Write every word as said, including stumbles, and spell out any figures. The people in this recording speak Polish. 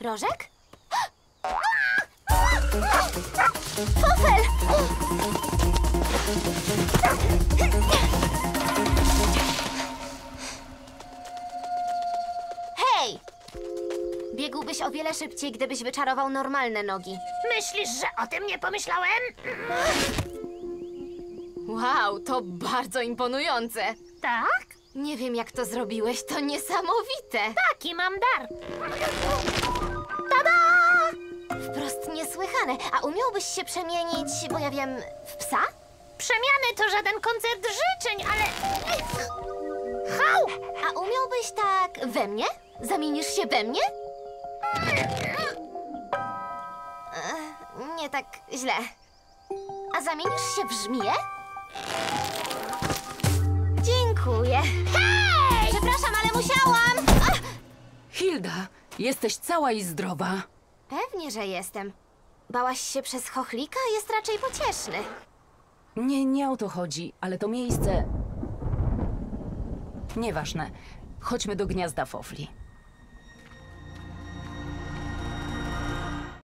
Rożek? Fofel! Hej! Biegłbyś o wiele szybciej, gdybyś wyczarował normalne nogi. Myślisz, że o tym nie pomyślałem? Wow, to bardzo imponujące. Tak? Nie wiem, jak to zrobiłeś. To niesamowite. Taki mam dar. Tada! Wprost niesłychane. A umiałbyś się przemienić, bo ja wiem, w psa? Przemiany to żaden koncert życzeń, ale... Hał! A umiałbyś tak we mnie? Zamienisz się we mnie? Nie tak źle. A zamienisz się w żmiję? Dziękuję. Hej! Przepraszam, ale musiałam! A! Hilda, jesteś cała i zdrowa. Pewnie, że jestem. Bałaś się przez chochlika? Jest raczej pocieszny. Nie, nie o to chodzi, ale to miejsce... Nieważne. Chodźmy do gniazda fofli.